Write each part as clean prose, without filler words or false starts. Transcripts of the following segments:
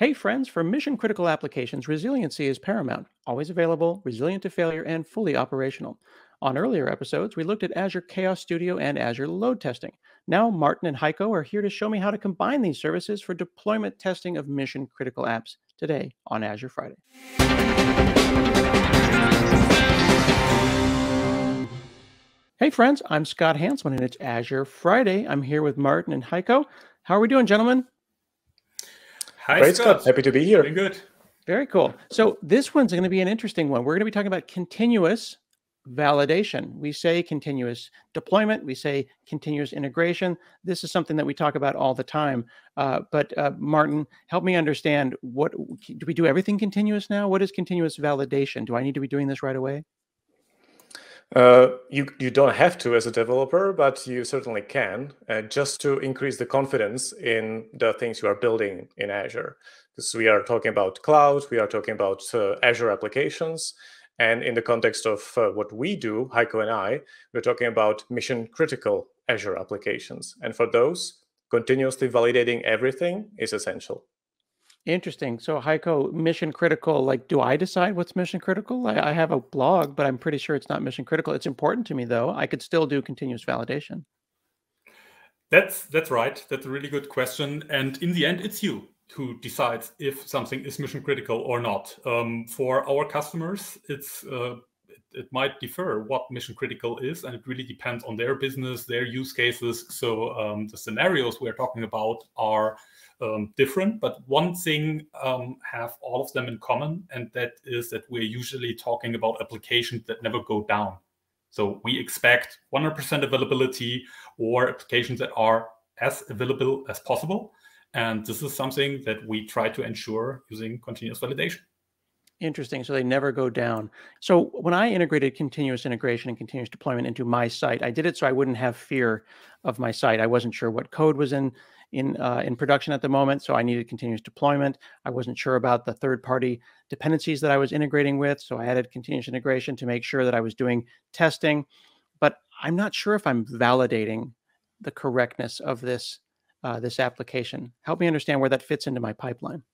Hey friends, for mission critical applications, resiliency is paramount, always available, resilient to failure, and fully operational. On earlier episodes, we looked at Azure Chaos Studio and Azure Load Testing. Now Martin and Heiko are here to show me how to combine these services for deployment testing of mission critical apps today on Azure Friday. Hey friends, I'm Scott Hanselman and it's Azure Friday. I'm here with Martin and Heiko. How are we doing, gentlemen? Hi, great, Scott. Happy to be here. Very good. Very cool. So this one's going to be an interesting one. We're going to be talking about continuous validation. We say continuous deployment. We say continuous integration. This is something that we talk about all the time. But Martin, help me understand, what do we do everything continuous now? What is continuous validation? Do I need to be doing this right away? You don't have to as a developer, but you certainly can, just to increase the confidence in the things you are building in Azure. Because we are talking about cloud, we are talking about Azure applications, and in the context of what we do, Heiko and I, we're talking about mission-critical Azure applications. And for those, continuously validating everything is essential. Interesting. So Heiko, mission critical, like, do I decide what's mission critical? I have a blog, but I'm pretty sure it's not mission critical. It's important to me though. I could still do continuous validation. That's right. That's a really good question. And in the end, it's you who decides if something is mission critical or not. For our customers, it might differ what mission critical is, and it really depends on their business, their use cases. So the scenarios we're talking about are different, but one thing have all of them in common, and that is that we're usually talking about applications that never go down. So we expect 100% availability, or applications that are as available as possible. And this is something that we try to ensure using continuous validation. Interesting. So they never go down. So when I integrated continuous integration and continuous deployment into my site, I did it so I wouldn't have fear of my site. I wasn't sure what code was in production at the moment, so I needed continuous deployment. I wasn't sure about the third-party dependencies that I was integrating with, so I added continuous integration to make sure that I was doing testing. But I'm not sure if I'm validating the correctness of this application. Help me understand where that fits into my pipeline.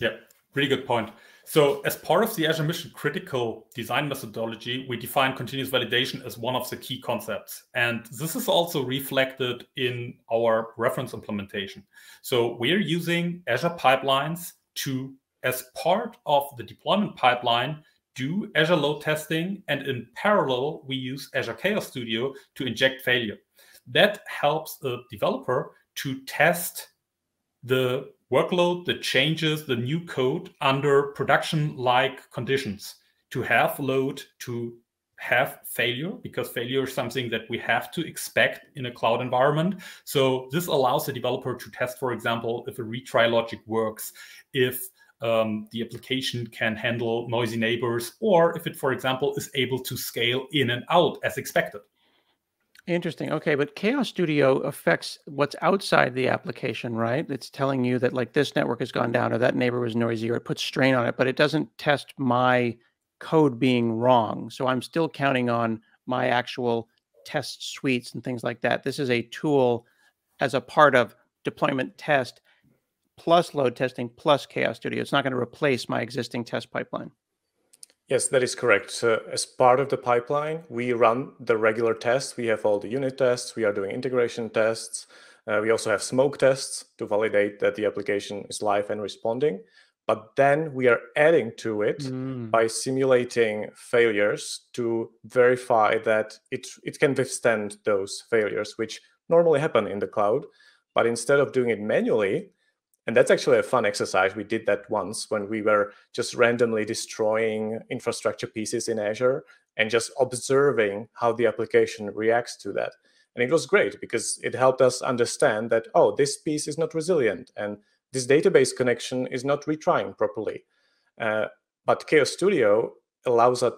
Yeah. Really good point. So as part of the Azure Mission Critical design methodology, we define continuous validation as one of the key concepts. And this is also reflected in our reference implementation. So we're using Azure pipelines to, as part of the deployment pipeline, do Azure load testing. And in parallel, we use Azure Chaos Studio to inject failure. That helps a developer to test the workload, the changes, the new code under production-like conditions, to have load, to have failure, because failure is something that we have to expect in a cloud environment. So this allows the developer to test, for example, if a retry logic works, if the application can handle noisy neighbors, or if it, for example, is able to scale in and out as expected. Interesting. Okay, but Chaos Studio affects what's outside the application, right? It's telling you that, like, this network has gone down, or that neighbor was noisy, or it puts strain on it, but it doesn't test my code being wrong. So I'm still counting on my actual test suites and things like that. This is a tool as a part of deployment test plus load testing plus Chaos Studio. It's not going to replace my existing test pipeline. Yes, that is correct. As part of the pipeline, we run the regular tests. We have all the unit tests. We are doing integration tests. We also have smoke tests to validate that the application is live and responding. But then we are adding to it by simulating failures to verify that it can withstand those failures, which normally happen in the cloud. But instead of doing it manually, and that's actually a fun exercise. We did that once when we were just randomly destroying infrastructure pieces in Azure and just observing how the application reacts to that. And it was great because it helped us understand that, oh, this piece is not resilient and this database connection is not retrying properly. But Chaos Studio allows us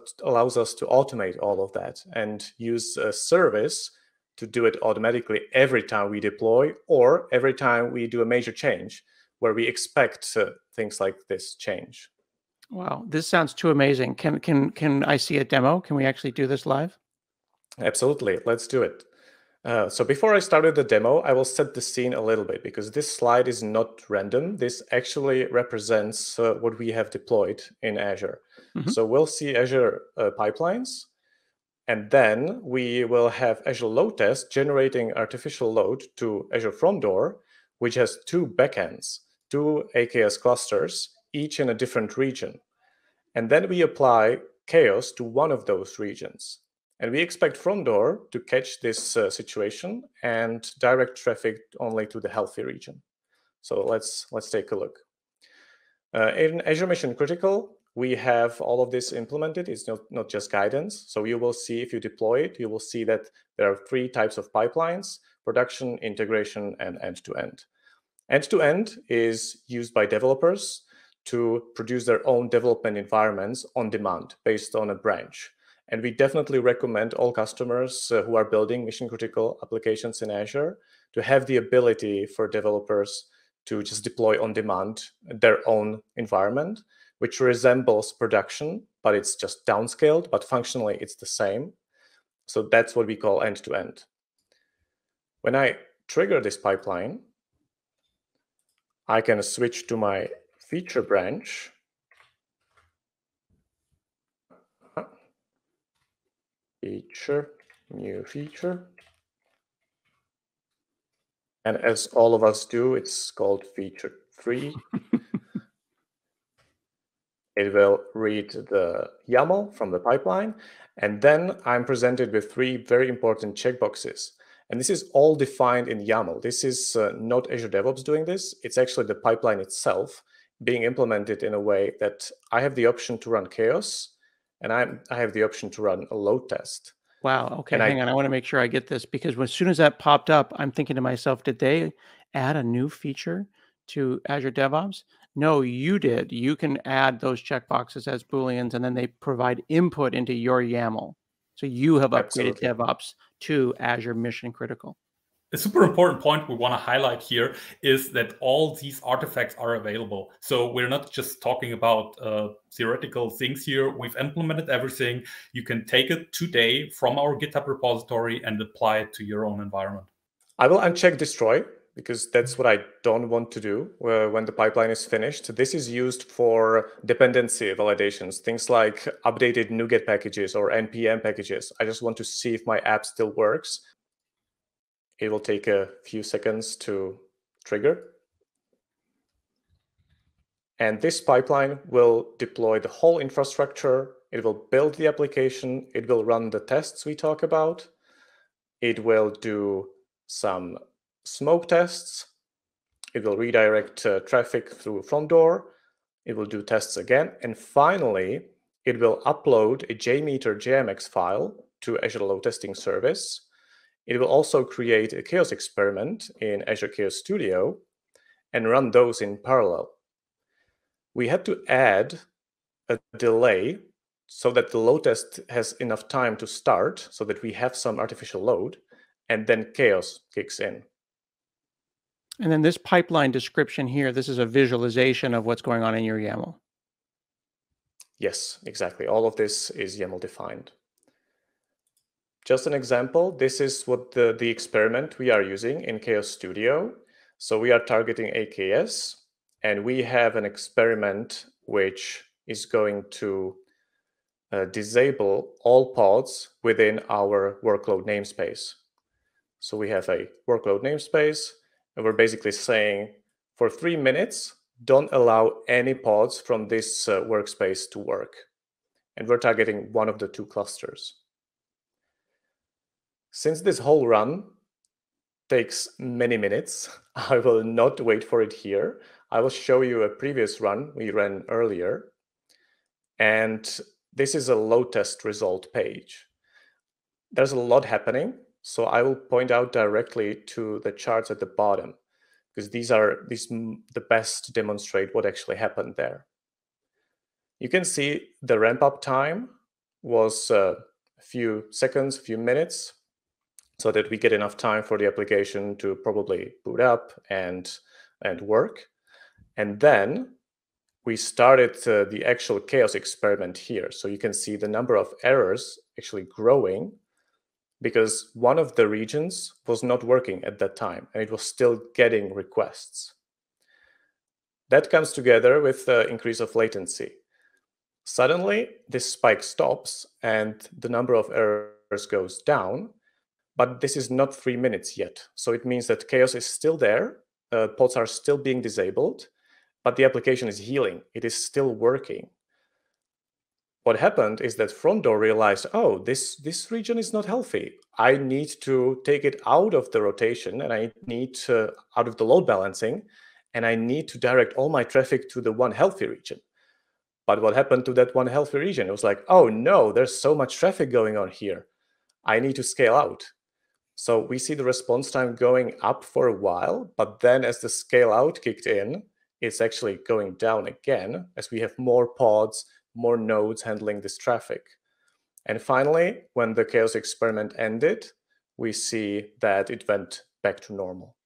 to automate all of that and use a service to do it automatically every time we deploy or every time we do a major change, where we expect things like this change. Wow, this sounds too amazing. Can I see a demo? Can we actually do this live? Absolutely, let's do it. So before I started the demo, I will set the scene a little bit because this slide is not random. This actually represents what we have deployed in Azure. Mm-hmm. So we'll see Azure pipelines, and then we will have Azure Load Test generating artificial load to Azure Front Door, which has two backends, two AKS clusters, each in a different region. And then we apply chaos to one of those regions. And we expect Front Door to catch this situation and direct traffic only to the healthy region. So let's take a look. In Azure Mission Critical, we have all of this implemented. It's not just guidance. So you will see if you deploy it, you will see that there are three types of pipelines: production, integration, and end-to-end. End-to-end is used by developers to produce their own development environments on demand based on a branch. And we definitely recommend all customers who are building mission-critical applications in Azure to have the ability for developers to just deploy on demand their own environment, which resembles production, but it's just downscaled, but functionally it's the same. So that's what we call end-to-end. When I trigger this pipeline, I can switch to my feature branch. Feature, new feature. And as all of us do, it's called feature 3. It will read the YAML from the pipeline. And then I'm presented with three very important checkboxes. And this is all defined in YAML. This is not Azure DevOps doing this. It's actually the pipeline itself being implemented in a way that I have the option to run chaos. And I have the option to run a load test. Wow. Okay. Hang on. I want to make sure I get this, because as soon as that popped up, I'm thinking to myself, did they add a new feature to Azure DevOps? No, you did. You can add those checkboxes as Booleans, and then they provide input into your YAML. So you have upgraded DevOps to Azure Mission Critical. A super important point we want to highlight here is that all these artifacts are available. So we're not just talking about theoretical things here. We've implemented everything. You can take it today from our GitHub repository and apply it to your own environment. I will uncheck destroy, because that's what I don't want to do when the pipeline is finished. This is used for dependency validations, things like updated NuGet packages or NPM packages. I just want to see if my app still works. It will take a few seconds to trigger. And this pipeline will deploy the whole infrastructure. It will build the application. It will run the tests we talk about. It will do some smoke tests. It will redirect traffic through Front Door. It will do tests again. And finally, it will upload a JMeter JMX file to Azure Load Testing Service. It will also create a chaos experiment in Azure Chaos Studio and run those in parallel. We had to add a delay so that the load test has enough time to start, so that we have some artificial load, and then chaos kicks in. And then this pipeline description here, this is a visualization of what's going on in your YAML. Yes, exactly. All of this is YAML defined. Just an example, this is what the experiment we are using in Chaos Studio. So we are targeting AKS, and we have an experiment which is going to disable all pods within our workload namespace. So we have a workload namespace, and we're basically saying for 3 minutes, don't allow any pods from this workspace to work. And we're targeting one of the two clusters. Since this whole run takes many minutes, I will not wait for it here. I will show you a previous run we ran earlier. And this is a load test result page. There's a lot happening, so I will point out directly to the charts at the bottom, because these the best demonstrate what actually happened there. You can see the ramp up time was a few seconds, a few minutes, so that we get enough time for the application to probably boot up and work. And then we started the actual chaos experiment here. So you can see the number of errors actually growing because one of the regions was not working at that time and it was still getting requests. That comes together with the increase of latency. Suddenly, this spike stops and the number of errors goes down, but this is not 3 minutes yet. So it means that chaos is still there, pods are still being disabled, but the application is healing. It is still working. What happened is that Front Door realized, oh, this region is not healthy. I need to take it out of the rotation and I need to, out of the load balancing, and I need to direct all my traffic to the one healthy region. But what happened to that one healthy region? It was like, oh no, there's so much traffic going on here. I need to scale out. So we see the response time going up for a while, but then as the scale out kicked in, it's actually going down again as we have more pods, more nodes handling this traffic. And finally, when the chaos experiment ended, we see that it went back to normal.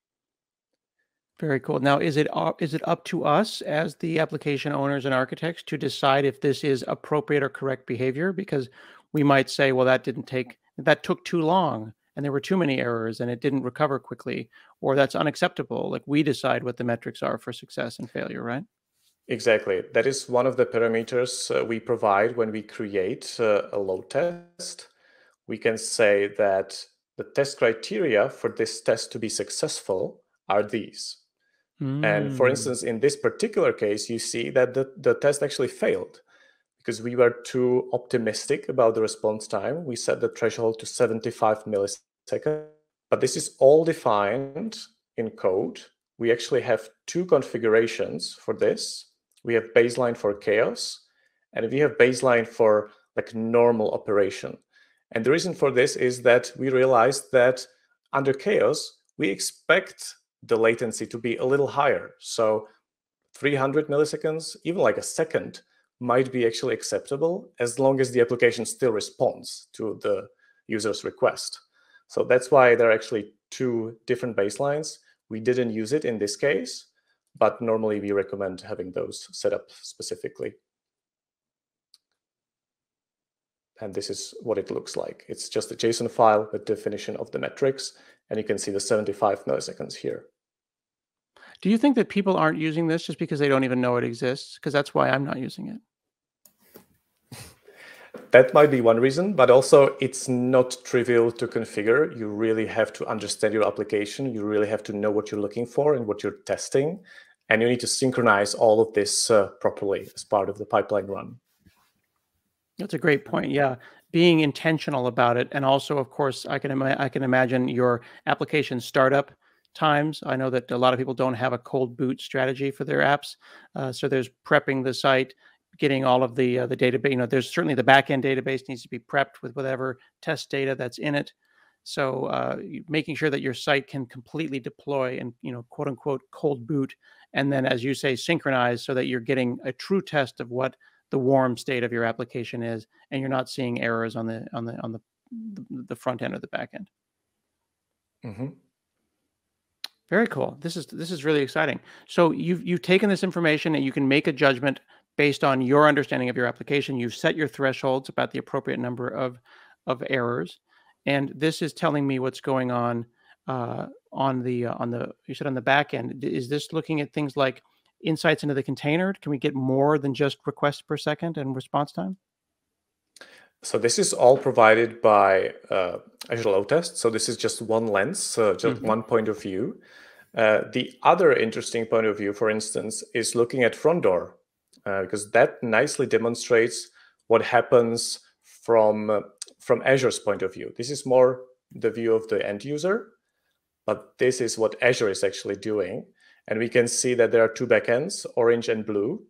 Very cool. Now, is it up to us as the application owners and architects to decide if this is appropriate or correct behavior? Because we might say, well, that took too long and there were too many errors and it didn't recover quickly, or that's unacceptable. Like, we decide what the metrics are for success and failure, right? Exactly. That is one of the parameters we provide when we create a load test. We can say that the test criteria for this test to be successful are these. And for instance, in this particular case, you see that the test actually failed because we were too optimistic about the response time. We set the threshold to 75 milliseconds, but this is all defined in code. We actually have two configurations for this. We have baseline for chaos, and we have baseline for like normal operation. And the reason for this is that we realized that under chaos, we expect the latency to be a little higher. So 300 milliseconds, even like a second, might be actually acceptable as long as the application still responds to the user's request. So that's why there are actually two different baselines. We didn't use it in this case, but normally we recommend having those set up specifically. And this is what it looks like. It's just a JSON file with definition of the metrics. And you can see the 75 milliseconds here. Do you think that people aren't using this just because they don't even know it exists? Because that's why I'm not using it. That might be one reason, but also it's not trivial to configure. You really have to understand your application. You really have to know what you're looking for and what you're testing. And you need to synchronize all of this properly as part of the pipeline run. That's a great point, yeah. Being intentional about it, and also, of course, I can imagine your application startup times. I know that a lot of people don't have a cold boot strategy for their apps, so there's prepping the site, getting all of the database. You know, there's certainly the backend database needs to be prepped with whatever test data that's in it. So making sure that your site can completely deploy and, you know, quote unquote cold boot, and then, as you say, synchronize so that you're getting a true test of what the warm state of your application is, and you're not seeing errors on the front end or the back end. Mm-hmm. Very cool. This is really exciting. So you've taken this information and you can make a judgment based on your understanding of your application. You've set your thresholds about the appropriate number of errors, and this is telling me what's going on the you said on the back end. Is this looking at things like insights into the container? Can we get more than just requests per second and response time? So this is all provided by Azure Load Test. So this is just one lens, just one point of view. The other interesting point of view, for instance, is looking at Front Door, because that nicely demonstrates what happens from Azure's point of view. This is more the view of the end user, but this is what Azure is actually doing. And we can see that there are two backends, orange and blue.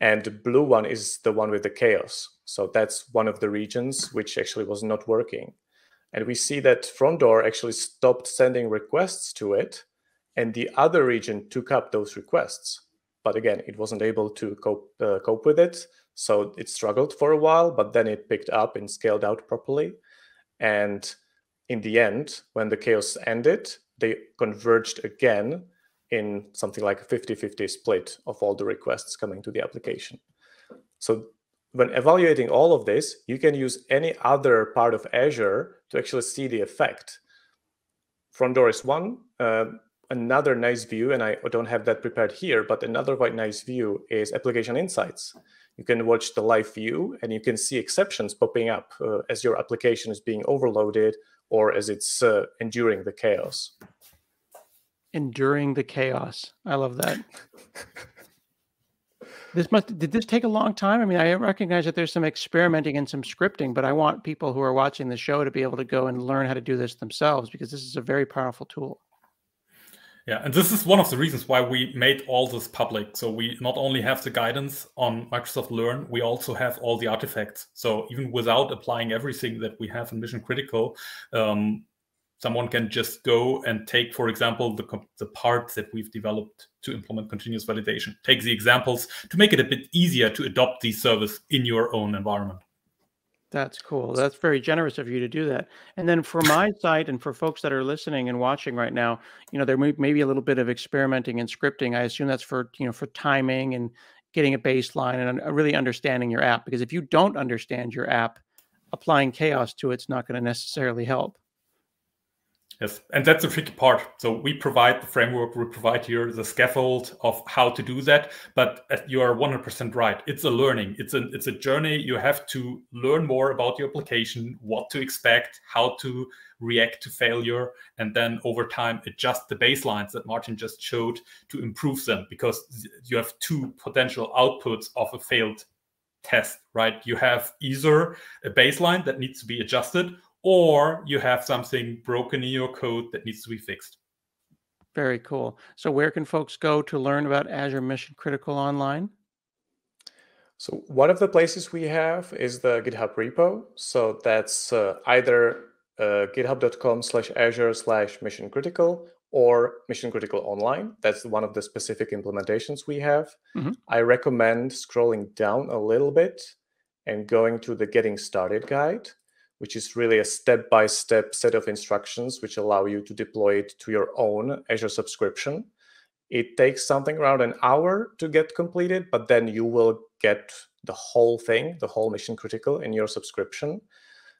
And the blue one is the one with the chaos. So that's one of the regions which actually was not working. And we see that Front Door actually stopped sending requests to it. And the other region took up those requests. But again, it wasn't able to cope with it. So it struggled for a while, but then it picked up and scaled out properly. And in the end, when the chaos ended, they converged again in something like a 50-50 split of all the requests coming to the application. So when evaluating all of this, you can use any other part of Azure to actually see the effect. Front Door is one. Another nice view, and I don't have that prepared here, but another quite nice view is Application Insights. You can watch the live view, and you can see exceptions popping up as your application is being overloaded or as it's enduring the chaos. Enduring the chaos. I love that. Did this take a long time? I mean, I recognize that there's some experimenting and some scripting, but I want people who are watching the show to be able to go and learn how to do this themselves, because this is a very powerful tool. Yeah, and this is one of the reasons why we made all this public. So we not only have the guidance on Microsoft Learn, we also have all the artifacts. So even without applying everything that we have in Mission Critical, someone can just go and take, for example, the part that we've developed to implement continuous validation. Take the examples to make it a bit easier to adopt these services in your own environment. That's cool. That's very generous of you to do that. And then for my side and for folks that are listening and watching right now, you know, there may be a little bit of experimenting and scripting. I assume that's for, you know, for timing and getting a baseline and really understanding your app, because if you don't understand your app, applying chaos to it's not going to necessarily help. Yes, and that's the tricky part. So we provide the framework, we provide here the scaffold of how to do that, but you are 100% right. It's a learning, it's a journey. You have to learn more about your application, what to expect, how to react to failure, and then over time adjust the baselines that Martin just showed to improve them, because you have two potential outputs of a failed test, right? You have either a baseline that needs to be adjusted, or you have something broken in your code that needs to be fixed. Very cool. So where can folks go to learn about Azure Mission Critical online? So one of the places we have is the GitHub repo. So that's either github.com/azure/missioncritical or Mission Critical Online. That's one of the specific implementations we have. Mm-hmm. I recommend scrolling down a little bit and going to the Getting Started guide, which is really a step-by-step set of instructions which allow you to deploy it to your own Azure subscription. It takes something around an hour to get completed, but then you will get the whole thing, the whole Mission Critical in your subscription.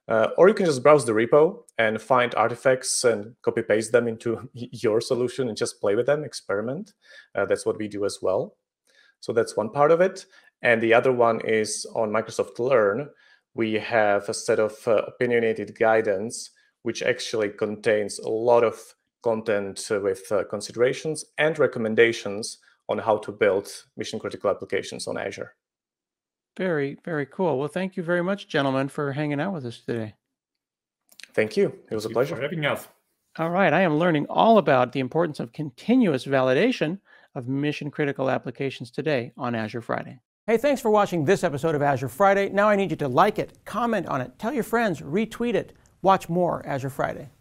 Or you can just browse the repo and find artifacts and copy-paste them into your solution and just play with them, experiment. That's what we do as well. So that's one part of it. And the other one is on Microsoft Learn. We have a set of opinionated guidance, which actually contains a lot of content with considerations and recommendations on how to build mission-critical applications on Azure. Very, very cool. Well, thank you very much, gentlemen, for hanging out with us today. Thank you. It was a pleasure. Thank you for having us. All right. I am learning all about the importance of continuous validation of mission-critical applications today on Azure Friday. Hey, thanks for watching this episode of Azure Friday. Now I need you to like it, comment on it, tell your friends, retweet it. Watch more Azure Friday.